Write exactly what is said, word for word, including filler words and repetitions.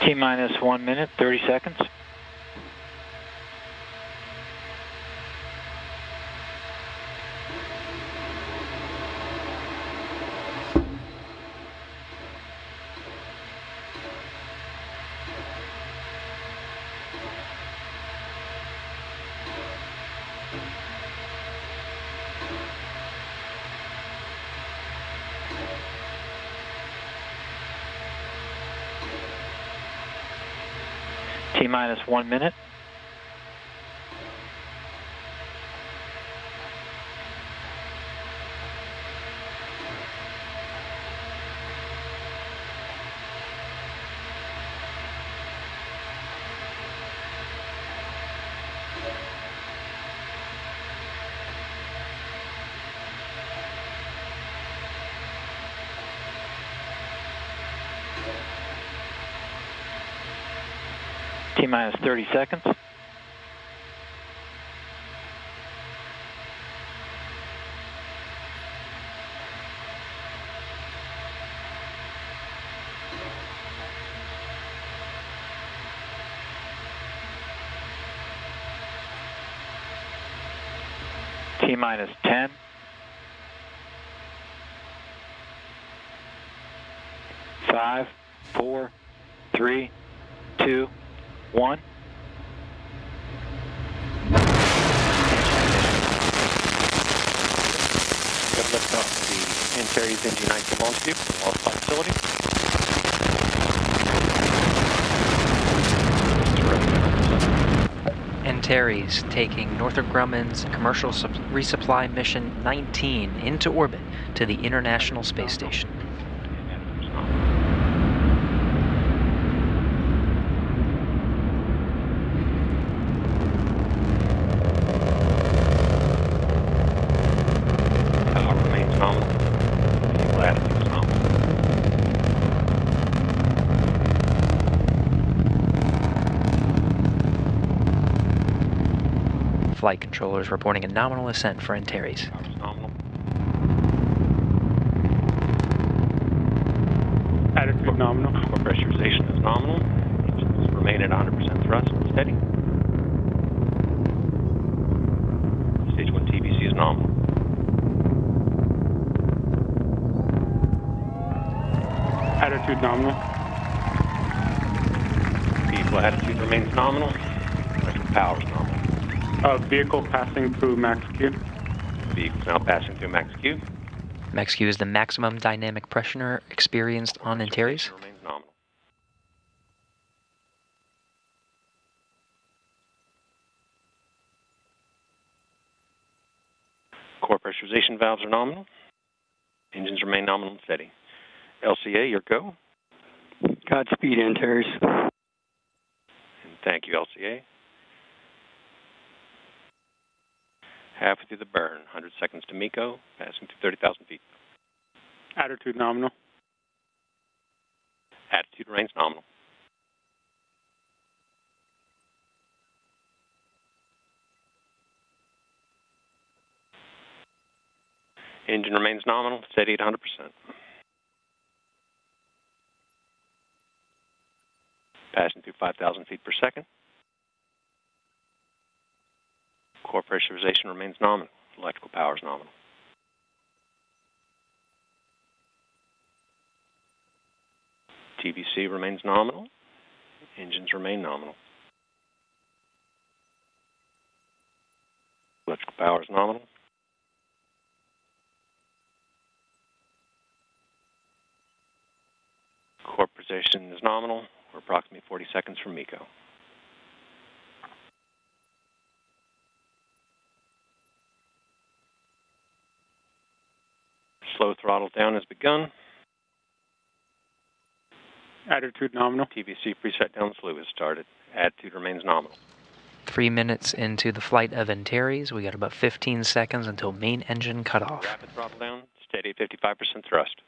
T minus one minute, thirty seconds. T minus one minute. T minus thirty seconds. T minus ten. Five, four, three, two, one. We have liftoff of the Antares Engine nine command tube from our flight facility. Antares taking Northrop Grumman's commercial resupply mission nineteen into orbit to the International Space Station. Flight controllers reporting a nominal ascent for Antares. Nominal. Attitude nominal. Core pressurization is nominal. Engines remain at one hundred percent thrust, steady. Stage one T V C is nominal. Attitude nominal. Vehicle attitude remains nominal. Electrical power is nominal. Uh, vehicle passing through Max-Q. Vehicle now passing through Max-Q. Max-Q is the maximum dynamic pressure experienced on Antares. Remains nominal. Core pressurization valves are nominal. Engines remain nominal and steady. L C A, your go. Godspeed, Antares. And thank you, L C A. Halfway through the burn, one hundred seconds to MECO, passing to thirty thousand feet. Attitude nominal. Attitude remains nominal. Engine remains nominal, steady at one hundred percent. Passing through five thousand feet per second. Core pressurization remains nominal. Electrical power is nominal. T V C remains nominal. Engines remain nominal. Electrical power is nominal. Core pressurization is nominal. We're approximately forty seconds from MECO. Slow throttle down has begun. Attitude nominal. T V C preset down slew has started. Attitude remains nominal. Three minutes into the flight of Antares, we got about fifteen seconds until main engine cutoff. Rapid throttle down, steady at fifty-five percent thrust.